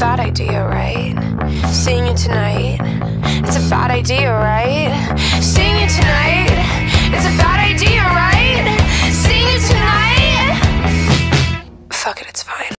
bad idea, right? Seeing you tonight, it's a bad idea, right?